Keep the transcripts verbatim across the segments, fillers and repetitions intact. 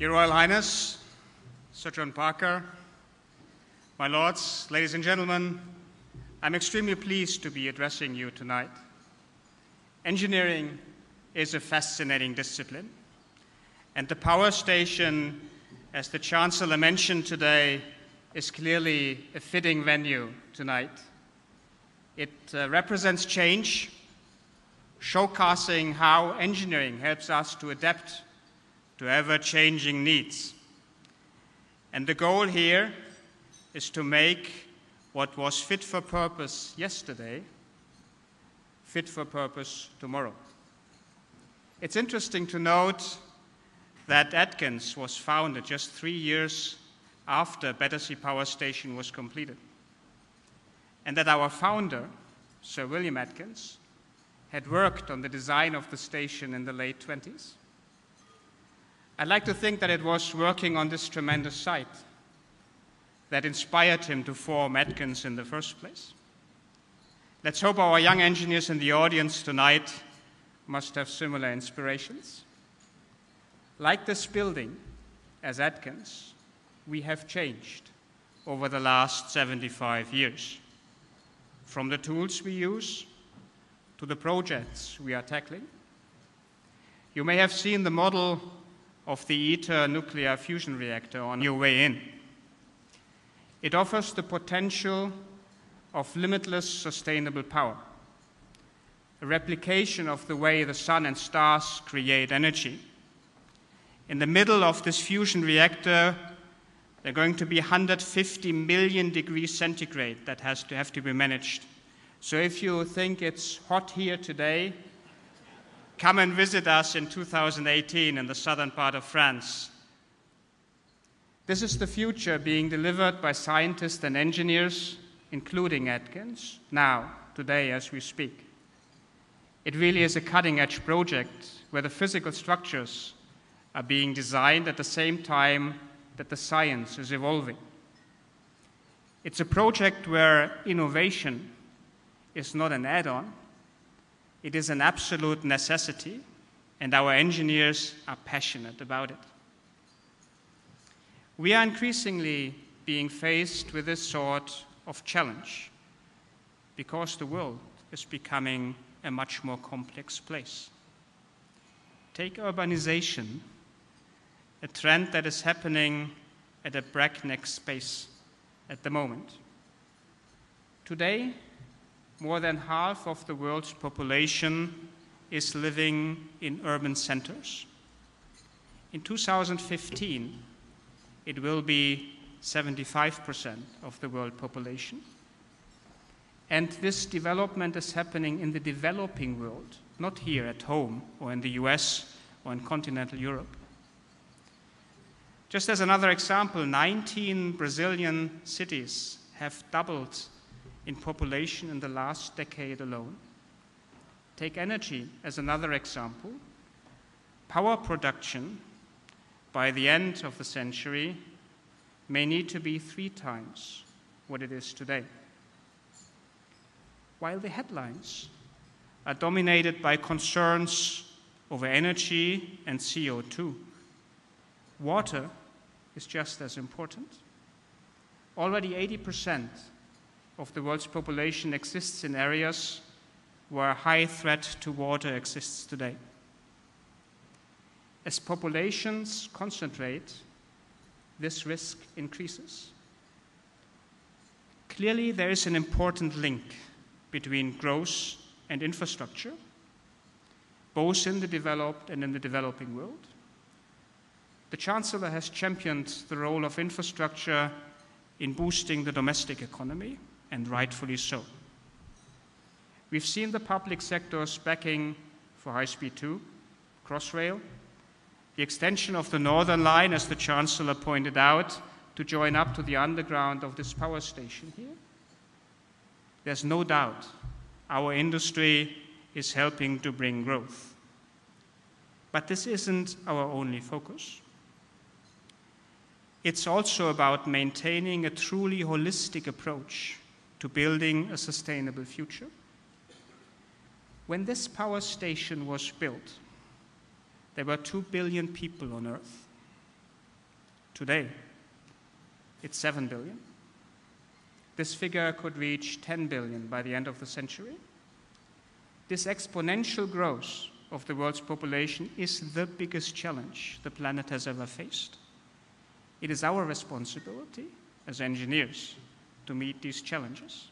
Your Royal Highness, Sir John Parker, my lords, ladies and gentlemen, I'm extremely pleased to be addressing you tonight. Engineering is a fascinating discipline, and the power station, as the Chancellor mentioned today, is clearly a fitting venue tonight. It uh, represents change, showcasing how engineering helps us to adapt to ever-changing needs. And the goal here is to make what was fit for purpose yesterday, fit for purpose tomorrow. It's interesting to note that Atkins was founded just three years after Battersea Power Station was completed, and that our founder, Sir William Atkins, had worked on the design of the station in the late twenties. I'd like to think that it was working on this tremendous site that inspired him to form Atkins in the first place. Let's hope our young engineers in the audience tonight must have similar inspirations. Like this building, as Atkins, we have changed over the last seventy-five years, from the tools we use to the projects we are tackling. You may have seen the model of the ITER nuclear fusion reactor on your way in. It offers the potential of limitless sustainable power, a replication of the way the sun and stars create energy. In the middle of this fusion reactor, there are going to be one hundred fifty million degrees centigrade that has to have to be managed. So if you think it's hot here today, come and visit us in two thousand eighteen in the southern part of France. This is the future being delivered by scientists and engineers, including Atkins, now, today, as we speak. It really is a cutting-edge project where the physical structures are being designed at the same time that the science is evolving. It's a project where innovation is not an add-on. It is an absolute necessity, and our engineers are passionate about it. We are increasingly being faced with this sort of challenge because the world is becoming a much more complex place. Take urbanization, a trend that is happening at a breakneck pace at the moment. Today, more than half of the world's population is living in urban centers. In two thousand fifteen, it will be seventy-five percent of the world population. And this development is happening in the developing world, not here at home or in the U S or in continental Europe. Just as another example, nineteen Brazilian cities have doubled in population in the last decade alone. Take energy as another example. Power production by the end of the century may need to be three times what it is today. While the headlines are dominated by concerns over energy and C O two, water is just as important. Already eighty percent of the world's population exists in areas where a high threat to water exists today. As populations concentrate, this risk increases. Clearly, there is an important link between growth and infrastructure, both in the developed and in the developing world. The Chancellor has championed the role of infrastructure in boosting the domestic economy, and rightfully so. We've seen the public sector's backing for High Speed two, Crossrail, the extension of the Northern Line, as the Chancellor pointed out, to join up to the underground of this power station here. There's no doubt our industry is helping to bring growth. But this isn't our only focus. It's also about maintaining a truly holistic approach to building a sustainable future. When this power station was built, there were two billion people on Earth. Today, it's seven billion. This figure could reach ten billion by the end of the century. This exponential growth of the world's population is the biggest challenge the planet has ever faced. It is our responsibility as engineers to meet these challenges.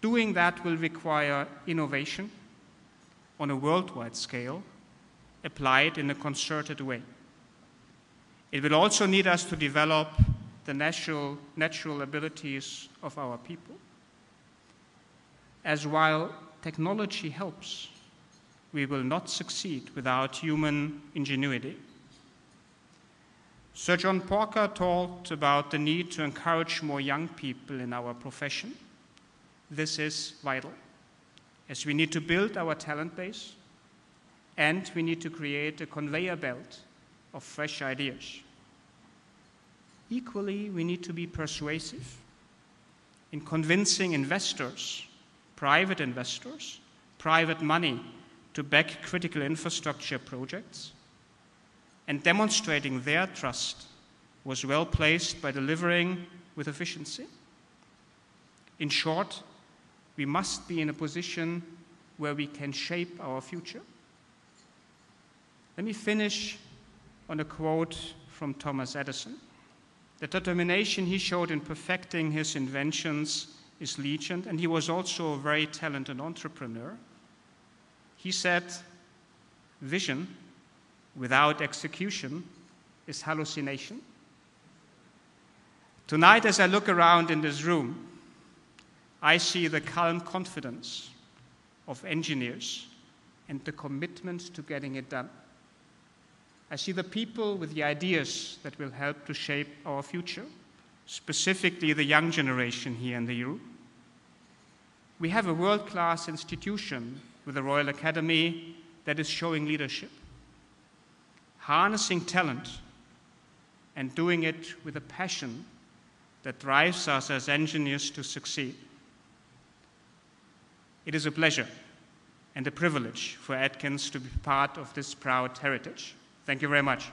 Doing that will require innovation on a worldwide scale, applied in a concerted way. It will also need us to develop the natural, natural abilities of our people. As while technology helps, we will not succeed without human ingenuity. Sir John Parker talked about the need to encourage more young people in our profession. This is vital, as we need to build our talent base, and we need to create a conveyor belt of fresh ideas. Equally, we need to be persuasive in convincing investors, private investors, private money, to back critical infrastructure projects, and demonstrating their trust was well placed by delivering with efficiency. In short, we must be in a position where we can shape our future. Let me finish on a quote from Thomas Edison. The determination he showed in perfecting his inventions is legion, and he was also a very talented entrepreneur. He said, "Vision without execution is hallucination." Tonight, as I look around in this room, I see the calm confidence of engineers and the commitment to getting it done. I see the people with the ideas that will help to shape our future, specifically the young generation here in the E U. We have a world-class institution with the Royal Academy that is showing leadership, harnessing talent, and doing it with a passion that drives us as engineers to succeed. It is a pleasure and a privilege for Atkins to be part of this proud heritage. Thank you very much.